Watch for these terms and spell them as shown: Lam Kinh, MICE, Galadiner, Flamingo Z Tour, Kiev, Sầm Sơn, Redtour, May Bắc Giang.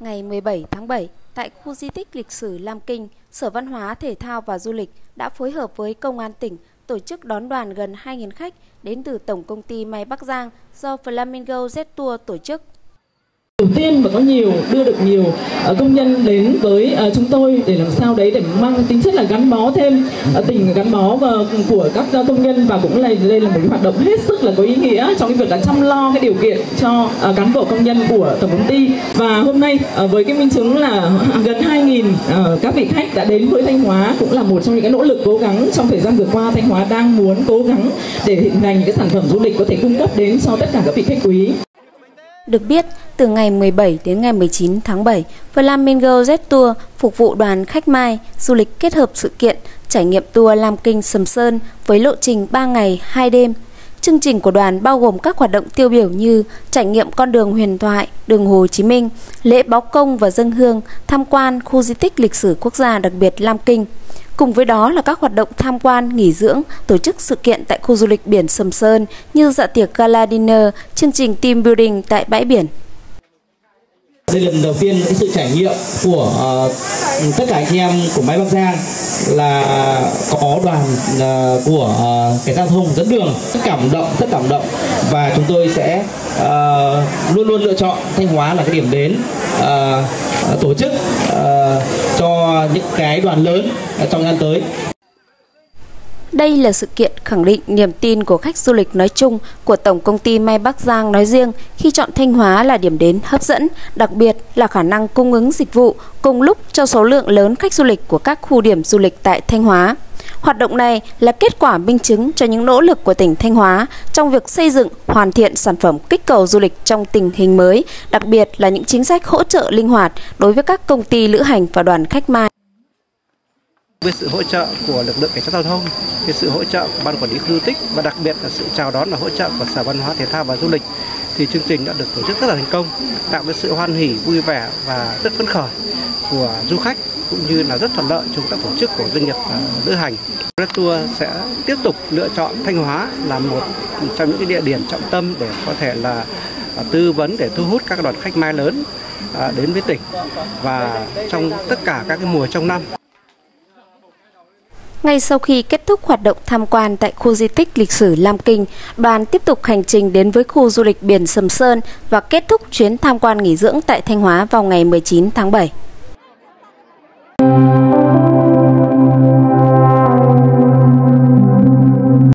Ngày 17 tháng 7, tại khu di tích lịch sử Lam Kinh, Sở Văn hóa, Thể thao và Du lịch đã phối hợp với Công an tỉnh tổ chức đón đoàn gần 2.000 khách đến từ Tổng công ty May Bắc Giang do Flamingo Z Tour tổ chức. Đầu tiên và có đưa được nhiều công nhân đến với chúng tôi để làm sao đấy để mang tính chất là gắn bó thêm tình gắn bó của các công nhân, và cũng là đây là một cái hoạt động hết sức là có ý nghĩa trong cái việc là chăm lo cái điều kiện cho cán bộ công nhân của tổng công ty. Và hôm nay với cái minh chứng là gần 2.000 các vị khách đã đến với Thanh Hóa, cũng là một trong những cái nỗ lực cố gắng trong thời gian vừa qua. Thanh Hóa đang muốn cố gắng để hình thành những cái sản phẩm du lịch có thể cung cấp đến cho tất cả các vị khách quý. Được biết, từ ngày 17 đến ngày 19 tháng 7, Flamingo Z Tour phục vụ đoàn khách Mai du lịch kết hợp sự kiện trải nghiệm tour Lam Kinh Sầm Sơn với lộ trình 3 ngày 2 đêm. Chương trình của đoàn bao gồm các hoạt động tiêu biểu như trải nghiệm con đường huyền thoại, đường Hồ Chí Minh, lễ báo công và dâng hương, tham quan khu di tích lịch sử quốc gia đặc biệt Lam Kinh. Cùng với đó là các hoạt động tham quan, nghỉ dưỡng, tổ chức sự kiện tại khu du lịch biển Sầm Sơn như dạ tiệc Galadiner, chương trình team building tại bãi biển. Đây là lần đầu tiên cái sự trải nghiệm của tất cả anh em của May Bắc Giang là có đoàn của cảnh giao thông dẫn đường, rất cảm động, và chúng tôi sẽ luôn luôn lựa chọn Thanh Hóa là cái điểm đến tổ chức cho những cái đoàn lớn trong năm tới. Đây là sự kiện khẳng định niềm tin của khách du lịch nói chung, của Tổng công ty May Bắc Giang nói riêng khi chọn Thanh Hóa là điểm đến hấp dẫn, đặc biệt là khả năng cung ứng dịch vụ cùng lúc cho số lượng lớn khách du lịch của các khu điểm du lịch tại Thanh Hóa. Hoạt động này là kết quả minh chứng cho những nỗ lực của tỉnh Thanh Hóa trong việc xây dựng, hoàn thiện sản phẩm kích cầu du lịch trong tình hình mới, đặc biệt là những chính sách hỗ trợ linh hoạt đối với các công ty lữ hành và đoàn khách Mai. Với sự hỗ trợ của lực lượng cảnh sát giao thông, với sự hỗ trợ của ban quản lý khu di tích và đặc biệt là sự chào đón và hỗ trợ của Sở Văn hóa, Thể thao và Du lịch, thì chương trình đã được tổ chức rất là thành công, tạo ra sự hoan hỉ, vui vẻ và rất phấn khởi của du khách, cũng như là rất thuận lợi cho các tổ chức của doanh nghiệp lữ hành. Redtour sẽ tiếp tục lựa chọn Thanh Hóa là một trong những địa điểm trọng tâm để có thể là tư vấn để thu hút các đoàn khách Mai lớn đến với tỉnh và trong tất cả các cái mùa trong năm. Ngay sau khi kết thúc hoạt động tham quan tại khu di tích lịch sử Lam Kinh, đoàn tiếp tục hành trình đến với khu du lịch biển Sầm Sơn và kết thúc chuyến tham quan nghỉ dưỡng tại Thanh Hóa vào ngày 19 tháng 7.